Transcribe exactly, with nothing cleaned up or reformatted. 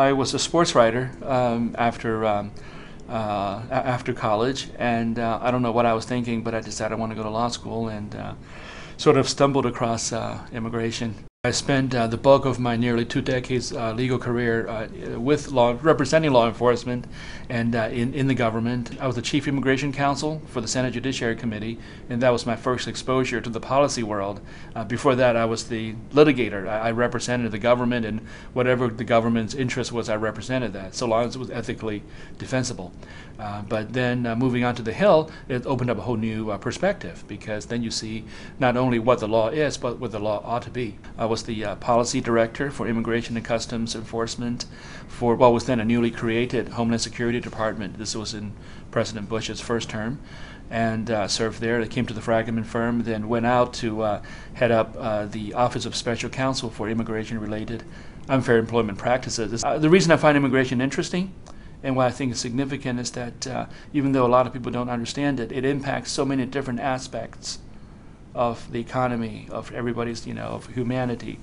I was a sports writer um, after um, uh, after college, and uh, I don't know what I was thinking, but I decided I want to go to law school, and uh, sort of stumbled across uh, immigration. I spent uh, the bulk of my nearly two decades uh, legal career uh, with law, representing law enforcement, and uh, in, in the government. I was the chief immigration counsel for the Senate Judiciary Committee, and that was my first exposure to the policy world. Uh, before that, I was the litigator. I, I represented the government, and whatever the government's interest was, I represented that, so long as it was ethically defensible. Uh, but then uh, moving on to the Hill, it opened up a whole new uh, perspective, because then you see not only what the law is, but what the law ought to be. Uh, was the uh, policy director for Immigration and Customs Enforcement for what was then a newly created Homeland Security Department. This was in President Bush's first term, and uh, served there. I came to the Fragomen Firm, then went out to uh, head up uh, the Office of Special Counsel for Immigration-Related Unfair Employment Practices. Uh, the reason I find immigration interesting and what I think is significant is that uh, even though a lot of people don't understand it, it impacts so many different aspects of the economy, of everybody's, you know, of humanity.